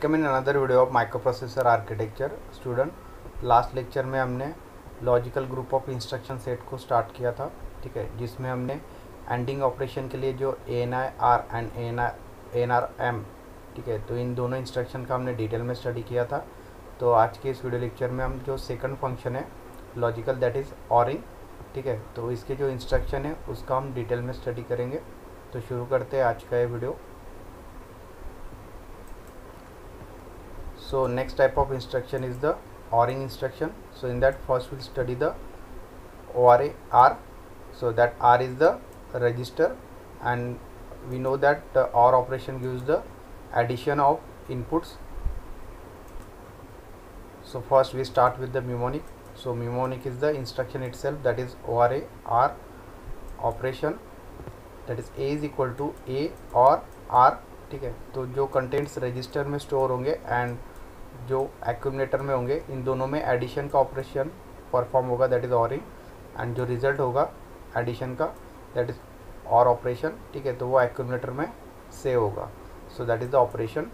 Welcome in another video of microprocessor architecture. Student, last lecture में हमने logical group of instruction set को start किया था, ठीक है, जिसमें हमने एंडिंग ऑपरेशन के लिए जो ANI R and ANR M, ठीक है, तो इन दोनों इंस्ट्रक्शन का हमने डिटेल में स्टडी किया था। तो आज के इस वीडियो लेक्चर में हम जो सेकंड फंक्शन है लॉजिकल, दैट इज़ ऑरिंग, ठीक है, तो इसके जो इंस्ट्रक्शन है उसका हम डिटेल में स्टडी करेंगे। तो शुरू करते हैं आज का ये video. So next type of instruction is the ORing instruction. So in that first we'll study the ORA R. So that R is the register, and we know that OR operation gives the addition of inputs. So first we start with the mnemonic. So mnemonic is the instruction itself, that is ORA R operation, that is A is equal to A or R, ठीक है। तो जो contents register में store होंगे and जो accumulator में होंगे इन दोनों में एडिशन का ऑपरेशन परफॉर्म होगा, दैट इज़ ऑरिंग, एंड जो रिजल्ट होगा एडिशन का, दैट इज़ और ऑपरेशन, ठीक है, तो वो एक्यूमुलेटर में सेव होगा। So that is the operation.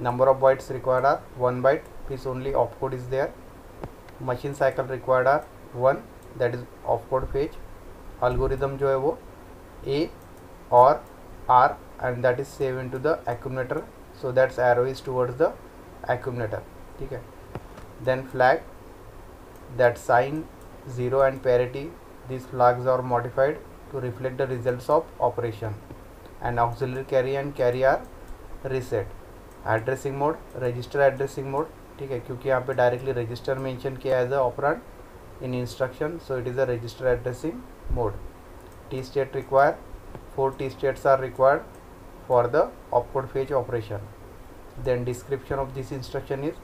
Number of bytes required are 1 byte, piece only of code is there. Machine cycle required are 1, that is of code phase. Algorithm जो है वो ए और R, and that is saved into the accumulator, so that's arrow is towards the accumulator, ठीक है। Then flag, that sign, 0 and parity, these flags are modified to reflect the results of operation, and auxiliary carry and carry are reset। Addressing mode, register addressing mode, ठीक है, क्योंकि यहाँ पे directly register mention किया as a operand in instruction, so it is a register addressing mode. T state require, 4 T states are required for the opcode fetch operation. Then description of this instruction is,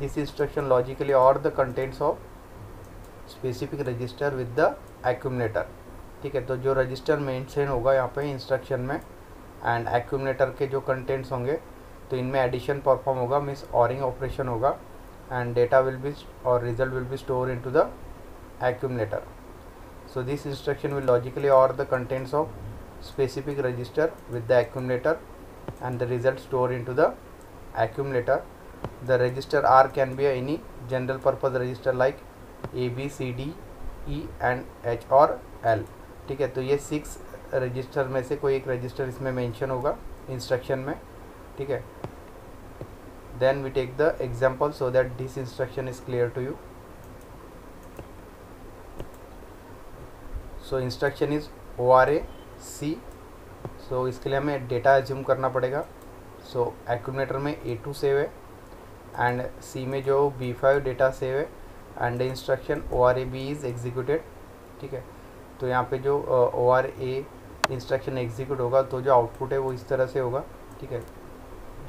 this instruction logically OR the contents of specific register with the accumulator, ठीक है। तो जो register mention होगा यहाँ पे instruction में and accumulator के जो कंटेंट्स होंगे तो इनमें एडिशन परफॉर्म होगा, मीन्स ऑरिंग ऑपरेशन होगा, एंड डेटा विल बी और result will be store into the accumulator. So this instruction will logically OR the contents of specific register with the accumulator and the result stored into the accumulator. The register R can be any general purpose register like A, B, C, D, E and H और L, ठीक है। तो ये 6 register में से कोई एक register इसमें मेंशन होगा इंस्ट्रक्शन में, ठीक है। Then we take the example so that this instruction is clear to you. So instruction is ORA C, so इसके लिए हमें डेटा एज्यूम करना पड़ेगा। सो एक्यूमुलेटर में A2 सेव है एंड C में जो B5 डेटा सेव है and instruction ORA B is executed, ठीक है। तो यहाँ पे जो ORA इंस्ट्रक्शन एग्जीक्यूट होगा तो जो आउटपुट है वो इस तरह से होगा, ठीक है।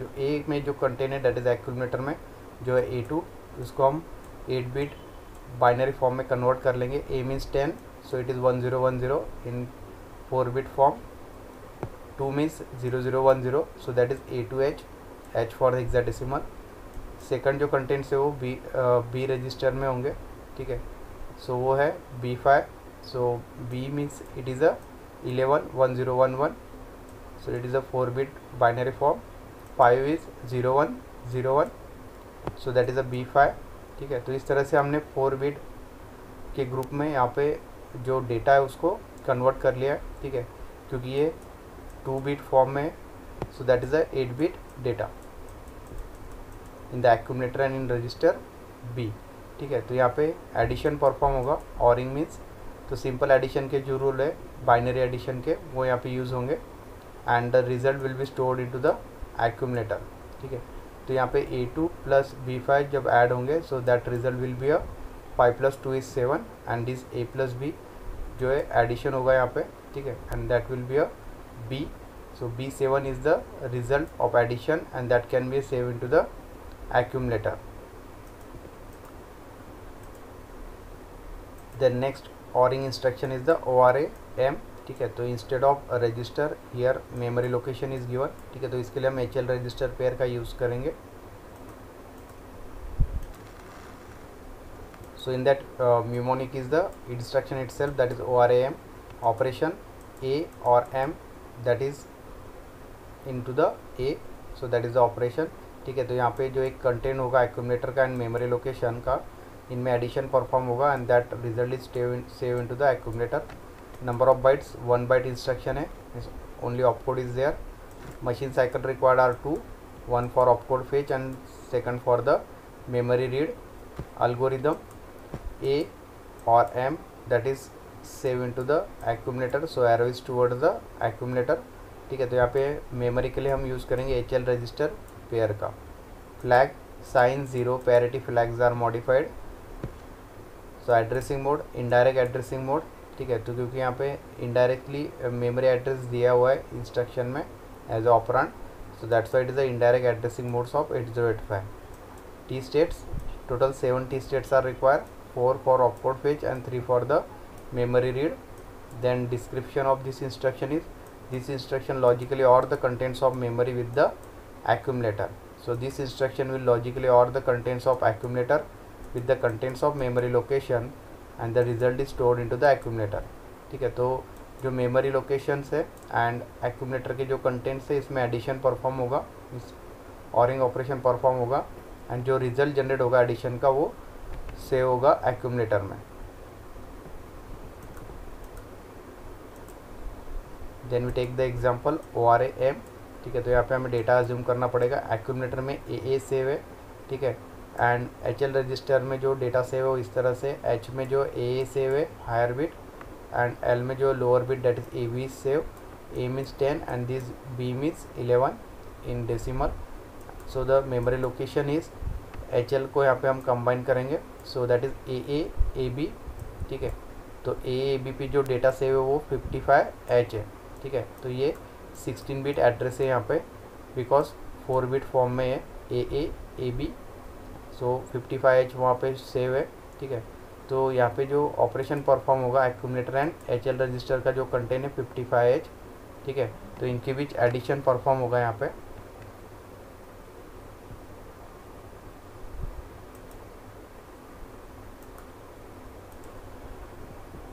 जो A में जो कंटेंट है डेट इज़ एक्यूमुलेटर में जो है A2, उसको हम 8 बिट बाइनरी फॉर्म में कन्वर्ट कर लेंगे। A means 10, so it is 1010 in 4 bit form, 2 means 0010, so that is A to H, H for the hexadecimal। Second जो कंटेंट्स है वो B रजिस्टर में होंगे, ठीक है। सो वो है B5, so B means it is a 111011, so it is a 4 bit binary form. 5 is 0101, so that is a B5, ठीक है। तो इस तरह से हमने 4 bit के ग्रुप में यहाँ पे जो डेटा है उसको कन्वर्ट कर लिया, ठीक है, क्योंकि ये 2 bit फॉर्म में, so that is a 8 bit data in the accumulator and in register B, ठीक है। तो यहाँ पे एडिशन परफॉर्म होगा, ऑरिंग मीन्स। तो सिंपल एडिशन के जो रूल है बाइनरी एडिशन के वो यहाँ पे यूज़ होंगे and the result will be stored into the accumulator, ठीक है। तो यहाँ पे A2 प्लस B5 जब ऐड होंगे so that result will be a 5 + 2 is 7 and is A + B जो है एडिशन होगा यहाँ पे, ठीक है, and that will be a B, so B7 is the result of addition and that can be save into the accumulator. Then next ORing instruction is the ORA M, ठीक है। तो instead of register here memory location is given, ठीक है। तो इसके लिए हम HL register pair का यूज़ करेंगे। So in that mnemonic is the instruction itself, that is ORA M operation, A or M, that is into the A, so that is the operation, ठीक है। तो यहाँ पे जो एक कंटेंट होगा एक्यूमुलेटर का एंड मेमोरी लोकेशन का, इनमें एडिशन परफॉर्म होगा and that result is save into the accumulator. Number of bytes 1 byte instruction है, only opcode is there. Machine cycle required are 2, 1 for opcode fetch and second for the memory read. Algorithm A or M that is save into the accumulator, so arrow is towards the accumulator। ठीक है, तो यहाँ पे memory के लिए हम use करेंगे HL register pair का। Flag sign 0 parity flags are modified. So addressing mode indirect addressing mode, ठीक है। तो क्योंकि यहाँ पे इनडायरेक्टली मेमोरी एड्रेस दिया हुआ है इंस्ट्रक्शन में as a operand, so that's why it is the indirect addressing modes of 8085। T states, total 7 T states are required, 4 for opcode fetch and 3 for the memory read। Then description of this instruction is, this instruction logically OR the contents of memory with the accumulator। So this instruction will logically OR the contents of accumulator with the contents of memory location and the result is stored into the accumulator। ठीक है, तो जो memory locations है and accumulator के जो contents है इसमें addition perform होगा, ORing operation perform होगा एंड जो रिजल्ट जनरेट होगा एडिशन का वो सेव होगा एक्यूमुलेटर में। Then we take the example ORA M, ठीक है। तो यहाँ पे हमें डेटा अज्यूम करना पड़ेगा। एक्यूमुलेटर में AA सेव है, ठीक है, एंड HL रजिस्टर में जो डेटा सेव है वो इस तरह से, H में जो AA सेव है हायर बिट एंड L में जो lower bit data is AB is save. A means 10 and this B means 11 in decimal. So the memory location is, HL को यहाँ पे हम कंबाइन करेंगे, so that is AA AB, ठीक है। तो AA AB पे जो डेटा सेव है वो 55H है, ठीक है। तो ये 16 बिट एड्रेस है यहाँ पे, बिकॉज 4 बिट फॉर्म में है AA AB, सो 55H वहाँ पे सेव है, ठीक है। तो यहाँ पे जो ऑपरेशन परफॉर्म होगा एक्यूमुलेटर एंड HL रजिस्टर का जो कंटेंट है 55H, ठीक है। तो इनके बीच एडिशन परफॉर्म होगा यहाँ पे।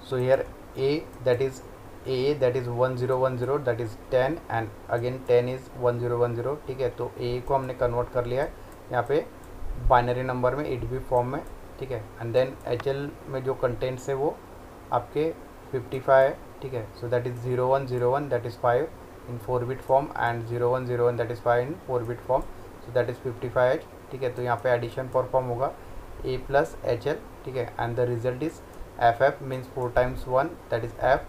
So here A that is 1010 that is 10 and again 10 is 1010, ठीक है। तो A को हमने कन्वर्ट कर लिया है यहाँ पे बाइनरी नंबर में 8 bit फॉर्म में, ठीक है। एंड देन HL में जो कंटेंट्स है वो आपके 55 है, ठीक है। So that is 0101 that is 5 in 4 bit form and 0101 that is 5 in 4 bit form, so that is 55H, ठीक है। तो यहाँ पे एडिशन परफॉर्म होगा A प्लस HL, ठीक है, and the result is FF means 4 times 1 that is F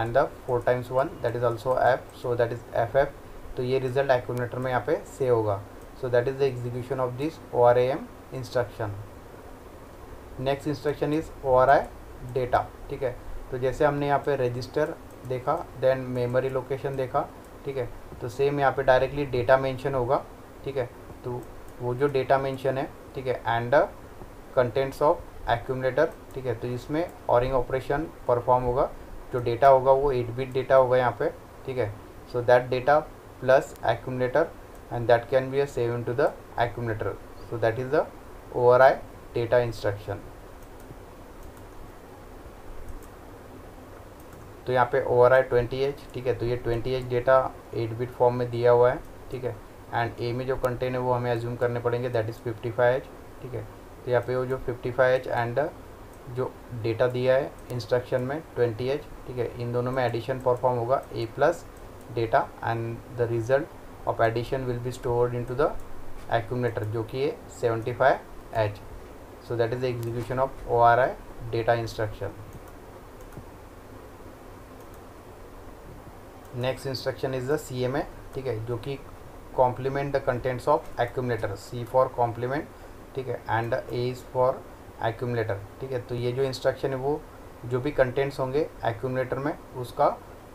and the 4 times 1 that is also F, so that is FF। तो ये रिजल्ट एक्यूमुलेटर में यहाँ पे सेव होगा। So that is the execution of this ORA M instruction. Next instruction is ORA data, ठीक है। तो जैसे हमने यहाँ पे रजिस्टर देखा देन मेमोरी लोकेशन देखा, ठीक है, तो सेम यहाँ पे डायरेक्टली डेटा मेंशन होगा, ठीक है। तो वो जो डेटा मेंशन है, ठीक है, and the contents of accumulator, ठीक है। तो इसमें ऑरिंग ऑपरेशन परफॉर्म होगा। जो डेटा होगा वो 8 बिट डेटा होगा यहाँ पे, ठीक है। So that data plus accumulator and that can be a save into the accumulator, so that is the ORA data instruction. तो यहाँ पे ORA 20H, ठीक है। तो ये 20H डेटा 8 बिट फॉर्म में दिया हुआ है, ठीक है, एंड A में जो कंटेंट है वो हमें अज्यूम करने पड़ेंगे दैट इज़ 55H, ठीक है। तो यहाँ पे वो जो 55H एंड जो डेटा दिया है इंस्ट्रक्शन में 20H, ठीक है, इन दोनों में एडिशन परफॉर्म होगा A plus data and the result of addition will be stored into the accumulator जो कि है 75H। So that is the execution of ORA data instruction. Next instruction is the CMA, ठीक है, जो कि complement the contents of accumulator. C for complement, ठीक है, and A is for accumulator, ठीक है। तो ये जो इंस्ट्रक्शन है वो जो भी कंटेंट्स होंगे एक्यूमुलेटर में उसका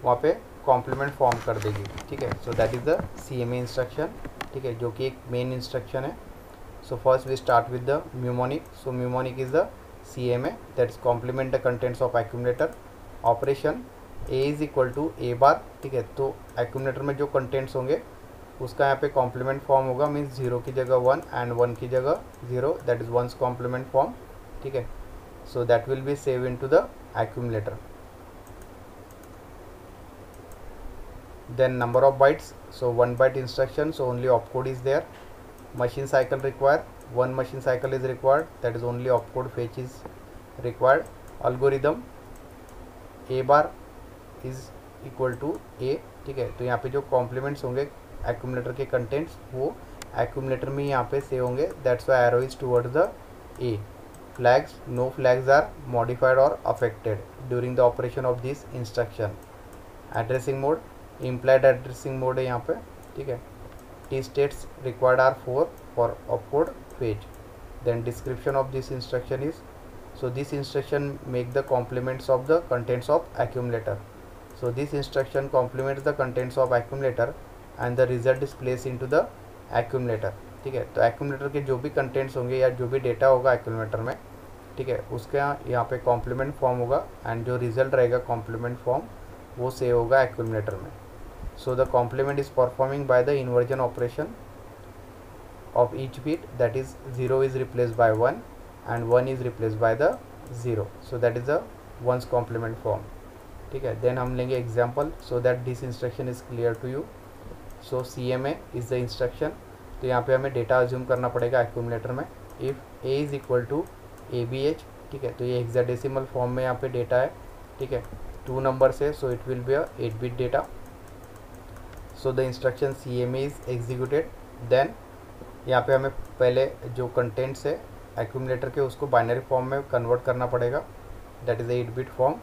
वहाँ पे कॉम्प्लीमेंट फॉर्म कर देगी, ठीक है। So that is the CMA instruction, ठीक है, जो कि एक मेन इंस्ट्रक्शन है। So first we start with the mnemonic. So mnemonic is the CMA that is complement the contents of accumulator. Operation A is equal to A bar, ठीक है। तो accumulator में जो कंटेंट्स होंगे उसका यहाँ पे कॉम्प्लीमेंट फॉर्म होगा, मीन्स 0 की जगह 1 एंड 1 की जगह 0, that is 1's complement form, ठीक है। So that will be save into the accumulator. Then number of bytes, so 1 byte instruction, so only opcode is there. machine cycle required. One machine cycle is required, that is only opcode fetch is required. Algorithm a bar is equal to a. ठीक है, तो यहाँ पे जो compliments होंगे accumulator के contents वो accumulator में यहाँ पे से होंगे. That's why arrow is towards the A. Flags, no flags are modified or affected during the operation of this instruction. Addressing mode, implied addressing mode है यहाँ पे. ठीक है, T states required are 4 for opcode fetch. Then description of this instruction is, so this instruction make the complements of the contents of accumulator. So this instruction complements the contents of accumulator and the result is placed into the accumulator. ठीक है, तो accumulator के जो भी contents होंगे या जो भी data होगा accumulator में, ठीक है, उसके यहाँ पे complement form होगा and जो result रहेगा complement form वो से होगा accumulator में. So the complement is performing by the inversion operation of each bit, that is 0 is replaced by 1 and 1 is replaced by the 0. So that is the one's complement form. ठीक है, then हम लेंगे example so that this instruction is clear to you. So CMA is the instruction. तो यहाँ पे हमें data assume करना पड़ेगा accumulator में. If A is equal to ABH, ठीक है, तो ये hexadecimal form में यहाँ पे data है. ठीक है, 2 numbers है, so it will be a 8-bit data. So the instruction CMA is executed. Then यहाँ पे हमें पहले जो contents है एक्यूमुलेटर के उसको बाइनरी फॉर्म में कन्वर्ट करना पड़ेगा, that is 8-bit form.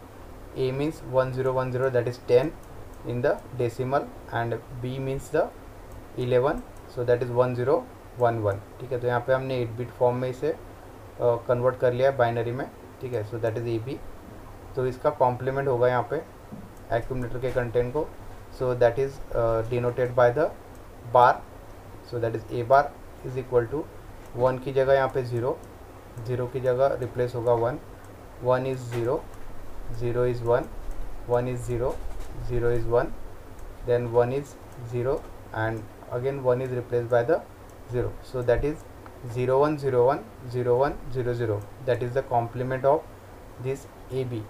A means 1010, that is 10 in the decimal, and B means the 11, so that is 1011. ठीक है, तो यहाँ पे हमने 8-bit फॉर्म में इसे कन्वर्ट कर लिया है बाइनरी में. ठीक है, so that is A B. तो इसका कॉम्प्लीमेंट होगा यहाँ पे एक्यूमुलेटर के कंटेंट को, so that is denoted by the bar. So that is A bar is equal to 1 की जगह यहाँ पे 0, 0 की जगह रिप्लेस होगा 1, 1 is 0, 0 is 1, 1 is 0, 0 is 1, then 1 is 0 and again 1 is replace by the 0. So that is 01010100, that is the complement of this A B,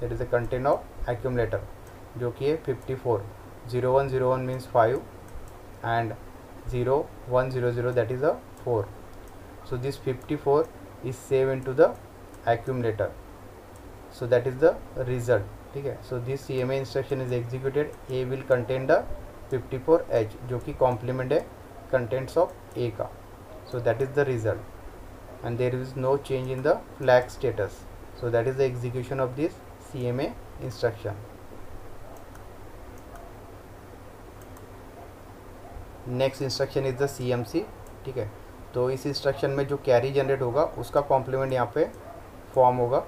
that is the content of accumulator, जो कि है 54. 0101 means 5 and 0100 that is a 4. So this 54 is saved into the accumulator. So that is the result. ठीक है, so this CMA instruction is executed. A will contain the 54H, जो कि complement है contents of A का. So that is the result. And there is no change in the flag status. So that is the execution of this CMA instruction. Next instruction is the CMC. ठीक है, तो इस instruction में जो carry generate होगा उसका complement यहाँ पे फॉर्म होगा.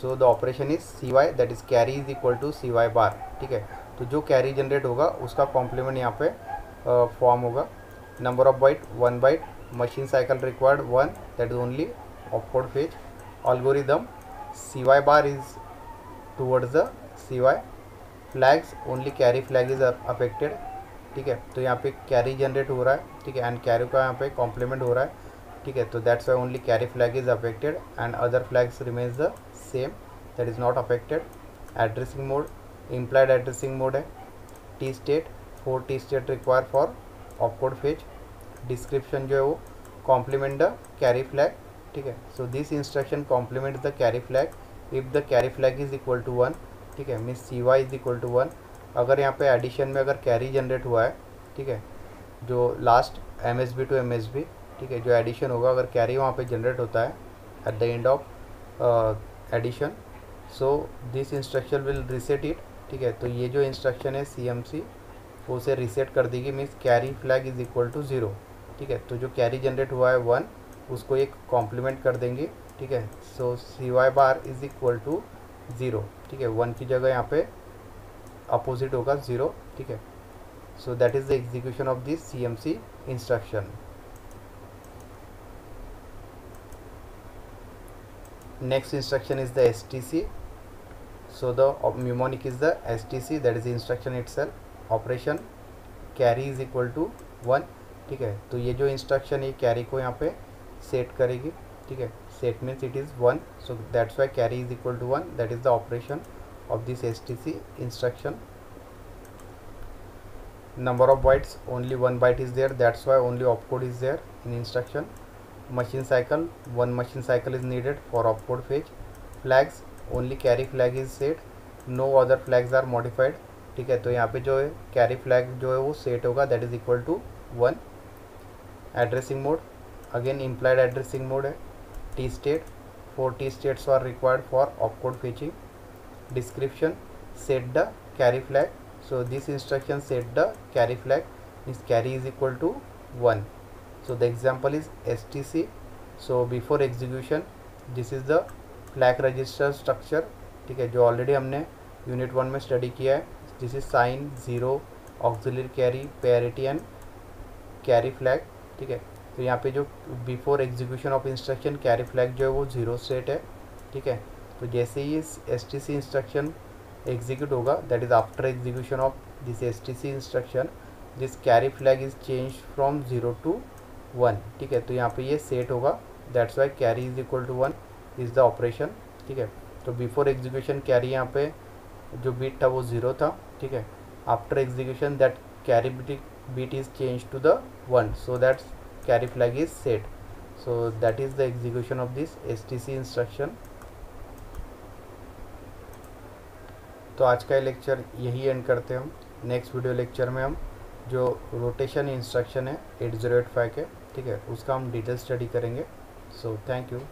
So the operation is C Y, that is carry is equal to C Y bar. ठीक है, तो जो कैरी जनरेट होगा उसका कॉम्प्लीमेंट यहाँ पे फॉर्म होगा. Number of byte 1 byte, machine cycle required 1, that is only opcode fetch. Algorithm C Y bar is towards the C Y. Flags, only carry flag is affected. ठीक है, तो यहाँ पे कैरी जनरेट हो रहा है. ठीक है, एंड कैरी का यहाँ पे कॉम्प्लीमेंट हो रहा है. ठीक है, तो that's why only carry flag is affected and other flags remains the same, that is not affected. Addressing mode, implied addressing mode है. T state, 4 T state require for opcode fetch. Description जो है वो complement the carry flag. ठीक है, so this instruction complement the carry flag if the carry flag is equal to 1. ठीक है, means C Y is equal to 1. अगर यहाँ पे एडिशन में अगर कैरी जनरेट हुआ है, ठीक है, जो लास्ट MSB टू MSB, ठीक है, जो एडिशन होगा अगर कैरी वहाँ पे जनरेट होता है at the end of addition, so this instruction will reset it. ठीक है, तो ये जो इंस्ट्रक्शन है CMC वो उसे रीसेट कर देगी. Means carry flag is equal to 0. ठीक है, तो जो कैरी जनरेट हुआ है 1 उसको एक कॉम्प्लीमेंट कर देंगे. ठीक है, so C Y bar is equal to 0. ठीक है, 1 की जगह यहाँ पे अपोजिट होगा 0. ठीक है, so that is the execution of this CMC instruction. Next instruction is the STC. So the mnemonic is the STC, that is instruction itself. Operation carry is equal to 1. ठीक है, तो ये जो इंस्ट्रक्शन है carry को यहाँ पे set करेगी. ठीक है, set means it is 1, so that's why carry is equal to 1, that is the operation of this STC instruction. number of bytes, only one byte is there, that's why only opcode is there in instruction. Machine cycle, one machine cycle is needed for opcode fetch. Flags, only carry flag is set, no other flags are modified. ठीक है, तो यहाँ पे जो है carry flag जो है वो सेट होगा, that is equal to 1. Addressing mode, again implied addressing mode है. T state, 4 T states are required for opcode fetching. Description, set the carry flag, so this instruction set the carry flag means carry is equal to 1. So the example is STC. So before execution this is the flag register structure. ठीक है, जो already हमने unit 1 में study किया है. This is sign, zero, auxiliary carry, parity and carry flag. ठीक है, तो यहाँ पे जो before execution of instruction carry flag जो है वो ज़ीरो सेट है. ठीक है, तो जैसे ही इस STC इंस्ट्रक्शन एग्जीक्यूट होगा, that is after execution of this STC instruction, this carry flag is change from 0 to 1. ठीक है, तो यहाँ पे ये सेट होगा, that's why carry is equal to 1 is the operation. ठीक है, तो बिफोर एग्जीक्यूशन कैरी यहाँ पे जो बीट था वो 0 था. ठीक है, after execution that carry bit is change to the 1, so that carry flag is set. So that is the execution of this STC instruction. तो आज का ये लेक्चर यही एंड करते हैं हम. नेक्स्ट वीडियो लेक्चर में हम जो रोटेशन इंस्ट्रक्शन है 8085 के, ठीक है, उसका हम डिटेल स्टडी करेंगे. So thank you.